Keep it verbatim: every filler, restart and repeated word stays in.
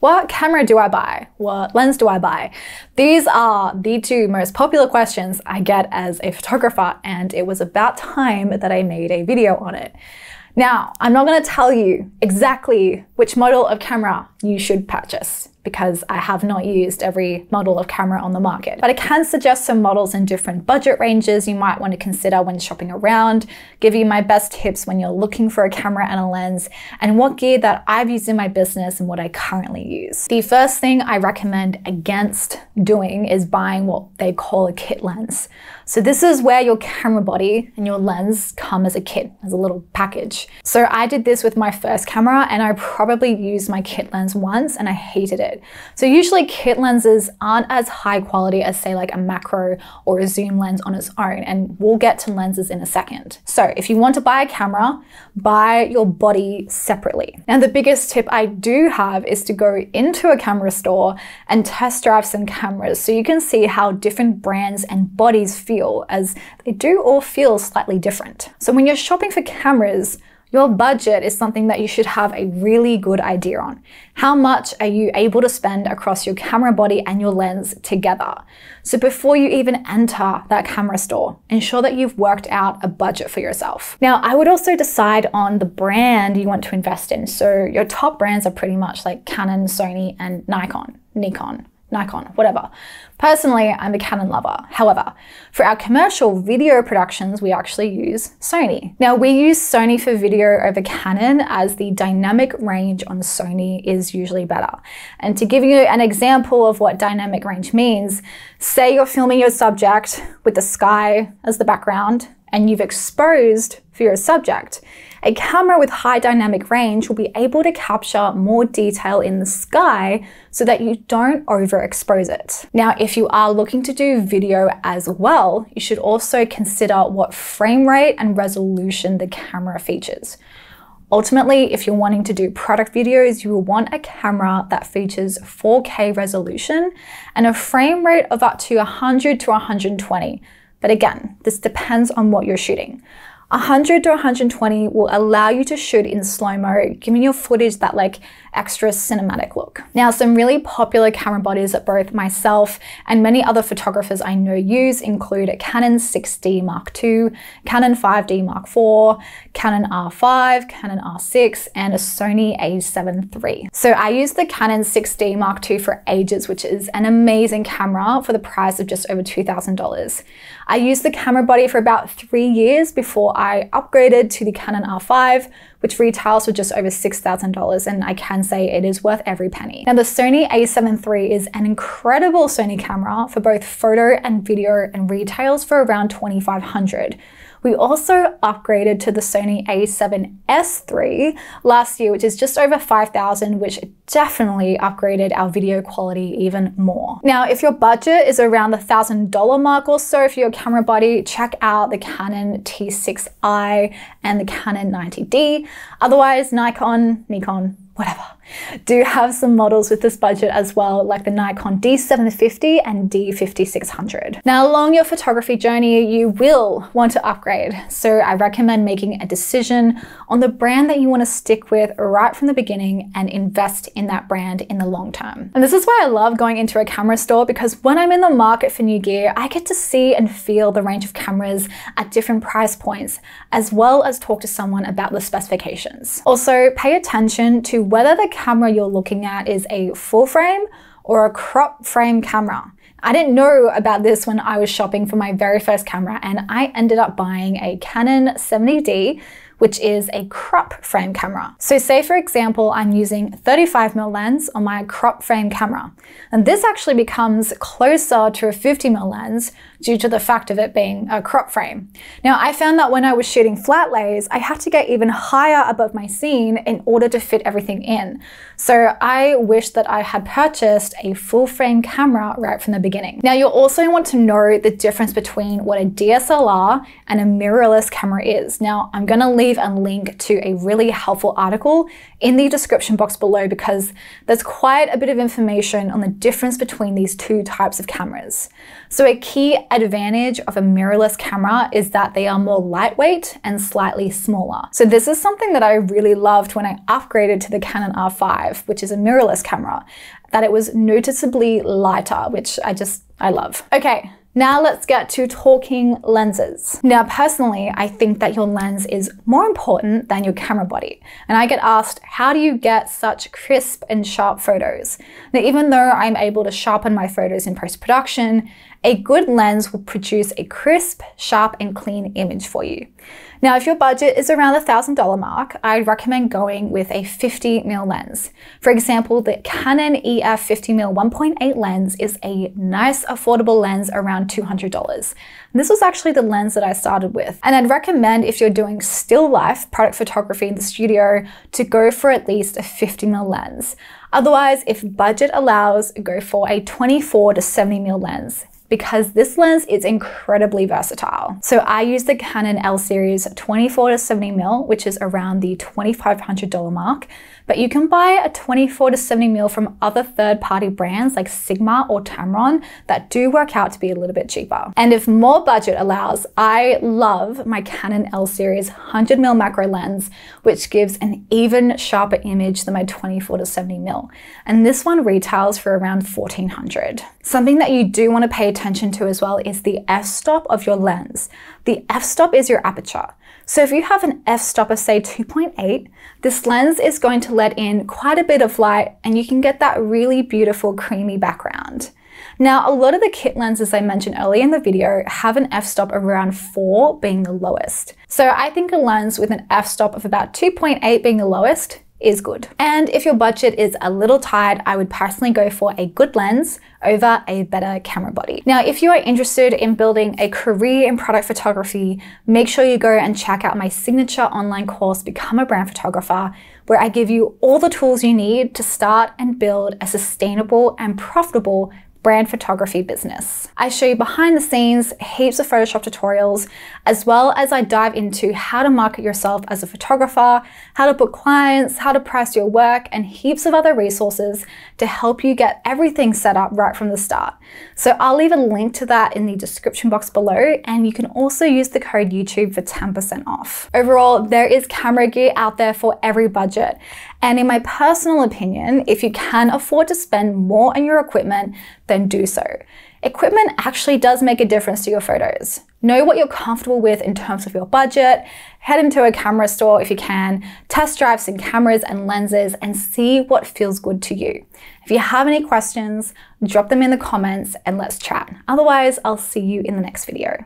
What camera do I buy? What lens do I buy? These are the two most popular questions I get as a photographer, and it was about time that I made a video on it. Now, I'm not going to tell you exactly which model of camera you should purchase, because I have not used every model of camera on the market. But I can suggest some models in different budget ranges you might want to consider when shopping around, give you my best tips when you're looking for a camera and a lens, and what gear that I've used in my business and what I currently use. The first thing I recommend against doing is buying what they call a kit lens. So this is where your camera body and your lens come as a kit, as a little package. So I did this with my first camera, and I probably used my kit lens once and I hated it. So usually kit lenses aren't as high quality as, say, like a macro or a zoom lens on its own, and we'll get to lenses in a second. So if you want to buy a camera, buy your body separately. And the biggest tip I do have is to go into a camera store and test drive some cameras so you can see how different brands and bodies feel, as they do all feel slightly different. So when you're shopping for cameras, your budget is something that you should have a really good idea on. How much are you able to spend across your camera body and your lens together? So before you even enter that camera store, ensure that you've worked out a budget for yourself. Now, I would also decide on the brand you want to invest in. So your top brands are pretty much like Canon, Sony, and Nikon, Nikon. Nikon, whatever. Personally, I'm a Canon lover. However, for our commercial video productions, we actually use Sony. Now, we use Sony for video over Canon, as the dynamic range on Sony is usually better. And to give you an example of what dynamic range means, say you're filming your subject with the sky as the background, and you've exposed for your subject. A camera with high dynamic range will be able to capture more detail in the sky so that you don't overexpose it. Now, if you are looking to do video as well, you should also consider what frame rate and resolution the camera features. Ultimately, if you're wanting to do product videos, you will want a camera that features four K resolution and a frame rate of up to one hundred to one hundred twenty. But again, this depends on what you're shooting. one hundred to one hundred twenty will allow you to shoot in slow-mo, giving your footage that like extra cinematic look. Now, some really popular camera bodies that both myself and many other photographers I know use include Canon six D Mark two, Canon five D Mark four, Canon R five, Canon R six, and a Sony A seven three. So I used the Canon six D Mark two for ages, which is an amazing camera for the price of just over two thousand dollars. I used the camera body for about three years before I upgraded to the Canon R five, which retails for just over six thousand dollars, and I can say it is worth every penny. Now, the Sony A seven three is an incredible Sony camera for both photo and video, and retails for around twenty-five hundred dollars. We also upgraded to the Sony A seven S three last year, which is just over five thousand dollars, which definitely upgraded our video quality even more. Now, if your budget is around the one thousand dollar mark or so for your camera body, check out the Canon T six i and the Canon ninety D. Otherwise, Nikon, Nikon, whatever, do have some models with this budget as well, like the Nikon D seven fifty and D fifty-six hundred. Now, along your photography journey, you will want to upgrade. So I recommend making a decision on the brand that you want to stick with right from the beginning and invest in that brand in the long term. And this is why I love going into a camera store, because when I'm in the market for new gear, I get to see and feel the range of cameras at different price points, as well as talk to someone about the specifications. Also, pay attention to whether the camera you're looking at is a full frame or a crop frame camera. I didn't know about this when I was shopping for my very first camera, and I ended up buying a Canon seventy D, which is a crop frame camera. So say, for example, I'm using thirty-five millimeter lens on my crop frame camera, and this actually becomes closer to a fifty millimeter lens due to the fact of it being a crop frame. Now, I found that when I was shooting flat lays, I had to get even higher above my scene in order to fit everything in. So I wish that I had purchased a full frame camera right from the beginning. Now, you'll also want to know the difference between what a D S L R and a mirrorless camera is. Now, I'm gonna leave leave a link to a really helpful article in the description box below, because there's quite a bit of information on the difference between these two types of cameras. So a key advantage of a mirrorless camera is that they are more lightweight and slightly smaller. So this is something that I really loved when I upgraded to the Canon R five, which is a mirrorless camera, that it was noticeably lighter, which I just, I love. Okay. Now let's get to talking lenses. Now, personally, I think that your lens is more important than your camera body. And I get asked, how do you get such crisp and sharp photos? Now, even though I'm able to sharpen my photos in post-production, a good lens will produce a crisp, sharp, and clean image for you. Now, if your budget is around the one thousand dollar mark, I'd recommend going with a fifty millimeter lens. For example, the Canon E F fifty millimeter one point eight lens is a nice, affordable lens around two hundred dollars. And this was actually the lens that I started with. And I'd recommend, if you're doing still life product photography in the studio, to go for at least a fifty millimeter lens. Otherwise, if budget allows, go for a twenty-four to seventy millimeter lens, because this lens is incredibly versatile. So I use the Canon L series twenty-four to seventy millimeter, which is around the twenty-five hundred dollar mark, but you can buy a twenty-four to seventy millimeter from other third-party brands like Sigma or Tamron that do work out to be a little bit cheaper. And if more budget allows, I love my Canon L series one hundred millimeter macro lens, which gives an even sharper image than my twenty-four to seventy millimeter. And this one retails for around fourteen hundred dollars. Something that you do want to pay attention to as well is the f-stop of your lens. The f-stop is your aperture. So if you have an f-stop of say two point eight, this lens is going to let in quite a bit of light and you can get that really beautiful creamy background. Now, a lot of the kit lenses I mentioned earlier in the video have an f-stop of around four being the lowest. So I think a lens with an f-stop of about two point eight being the lowest is good. And if your budget is a little tight, I would personally go for a good lens over a better camera body. Now, if you are interested in building a career in product photography, make sure you go and check out my signature online course, Become a Brand Photographer, where I give you all the tools you need to start and build a sustainable and profitable brand photography business. I show you behind the scenes, heaps of Photoshop tutorials, as well as I dive into how to market yourself as a photographer, how to book clients, how to price your work, and heaps of other resources to help you get everything set up right from the start. So I'll leave a link to that in the description box below, and you can also use the code YouTube for ten percent off. Overall, there is camera gear out there for every budget. And in my personal opinion, if you can afford to spend more on your equipment, then do so. Equipment actually does make a difference to your photos. Know what you're comfortable with in terms of your budget, head into a camera store if you can, test drive some cameras and lenses and see what feels good to you. If you have any questions, drop them in the comments and let's chat. Otherwise, I'll see you in the next video.